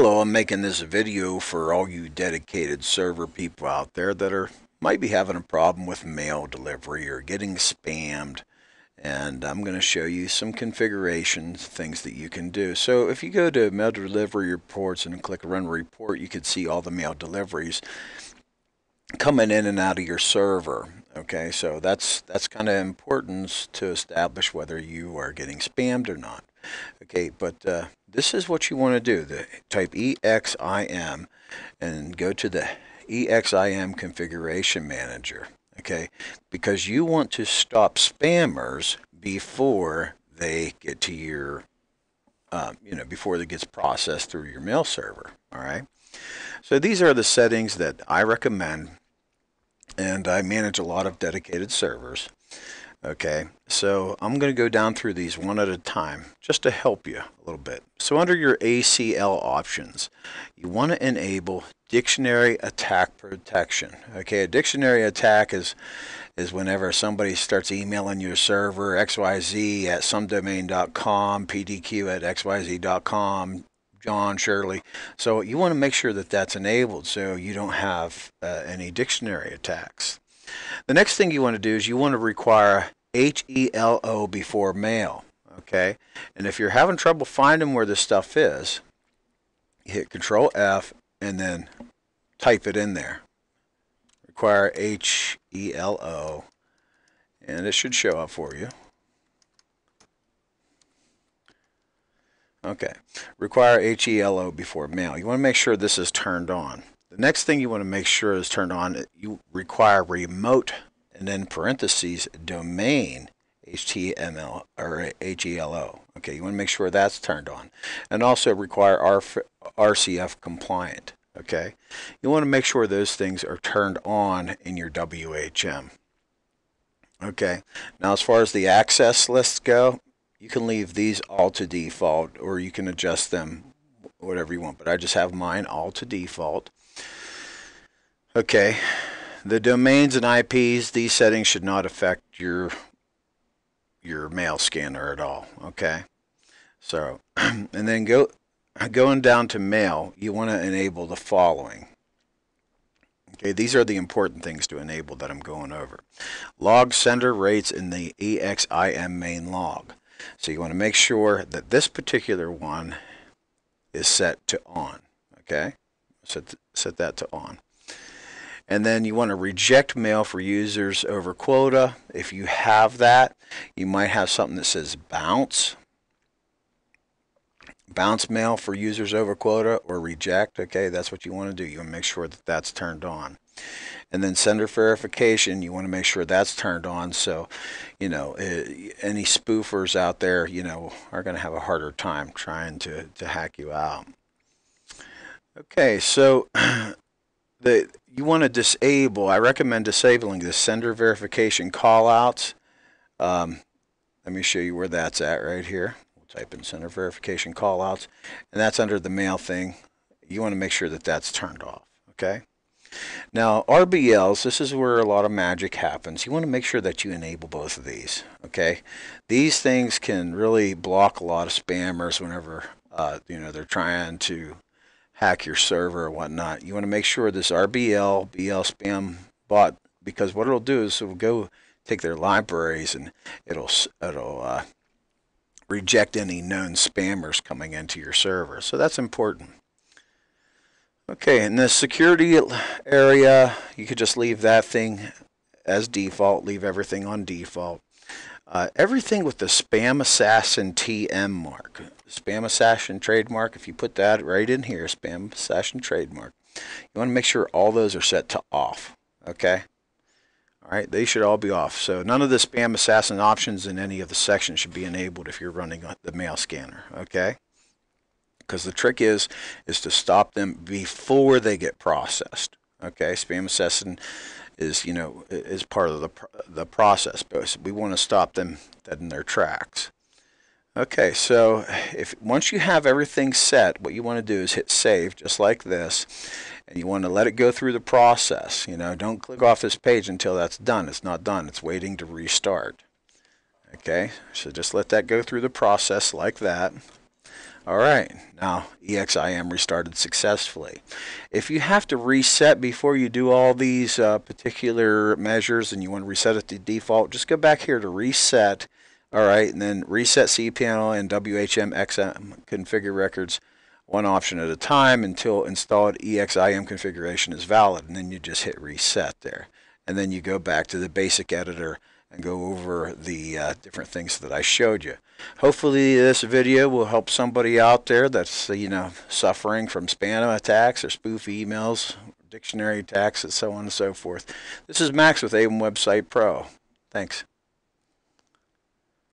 Hello, I'm making this video for all you dedicated server people out there that might be having a problem with mail delivery or getting spammed, and I'm going to show you some configurations, things that you can do. So if you go to mail delivery reports and click run report, you can see all the mail deliveries coming in and out of your server. Okay, so that's kind of important to establish whether you are getting spammed or not. Okay, but this is what you want to do. Type EXIM and go to the EXIM configuration manager. Okay, because you want to stop spammers before they get to your, before it gets processed through your mail server. All right. So these are the settings that I recommend, and I manage a lot of dedicated servers. Okay, so I'm going to go down through these one at a time just to help you a little bit. So under your ACL options, you want to enable dictionary attack protection. Okay, a dictionary attack is whenever somebody starts emailing your server xyz at somedomain.com, pdq at xyz.com, John Shirley. So you want to make sure that that's enabled so you don't have any dictionary attacks. The next thing you want to do is you want to require HELO before mail, okay? And if you're having trouble finding where this stuff is, you hit Control F and then type it in there. Require HELO, and it should show up for you. Okay, require HELO before mail. You want to make sure this is turned on. The next thing you want to make sure is turned on, you require remote, and then parentheses, domain, HTML, or HELO. Okay, you want to make sure that's turned on. And also require RCF compliant, okay? You want to make sure those things are turned on in your WHM. Okay, now as far as the access lists go, you can leave these all to default, or you can adjust them, whatever you want, but I just have mine all to default. Okay, the domains and IPs, these settings should not affect your mail scanner at all. Okay, so and then going down to mail, you want to enable the following. Okay, these are the important things to enable that I'm going over. Log sender rates in the EXIM main log. So you want to make sure that this particular one is set to on. Okay, set that to on. And then you want to reject mail for users over quota. If you have that, you might have something that says bounce. Bounce mail for users over quota or reject. Okay, that's what you want to do. You want to make sure that that's turned on. And then sender verification, you want to make sure that's turned on, so you know any spoofers out there, you know, are going to have a harder time trying to hack you out. Okay, so you want to disable, I recommend disabling the sender verification callouts. Let me show you where that's at right here. We'll type in sender verification callouts, and that's under the mail thing. You want to make sure that that's turned off, okay? Now RBLs, this is where a lot of magic happens. You want to make sure that you enable both of these, okay? These things can really block a lot of spammers whenever, they're trying to hack your server or whatnot. You want to make sure this RBL, BL spam bot, because what it'll do is it'll go take their libraries and it'll reject any known spammers coming into your server. So that's important. Okay, in the security area, you could just leave that thing as default. Leave everything on default. Everything with the SpamAssassin TM mark, SpamAssassin trademark, if you put that right in here, SpamAssassin trademark, you want to make sure all those are set to off, okay? All right, they should all be off. So none of the SpamAssassin options in any of the sections should be enabled if you're running the mail scanner, okay? Because the trick is to stop them before they get processed, okay? SpamAssassin is part of the process, but we want to stop them dead in their tracks. Okay, so once you have everything set, what you want to do is hit save, just like this, and you want to let it go through the process. You know, don't click off this page until that's done. It's not done. It's waiting to restart. Okay, so just let that go through the process like that. All right, now EXIM restarted successfully. If you have to reset before you do all these particular measures and you want to reset it to default, just go back here to reset. All right, and then reset cPanel and WHMXM config records one option at a time until installed EXIM configuration is valid, and then you just hit reset there. And then you go back to the basic editor and go over the different things that I showed you. Hopefully this video will help somebody out there that's suffering from spam attacks or spoof emails, dictionary attacks, and so on and so forth. This is Max with A1 Website Pro. Thanks.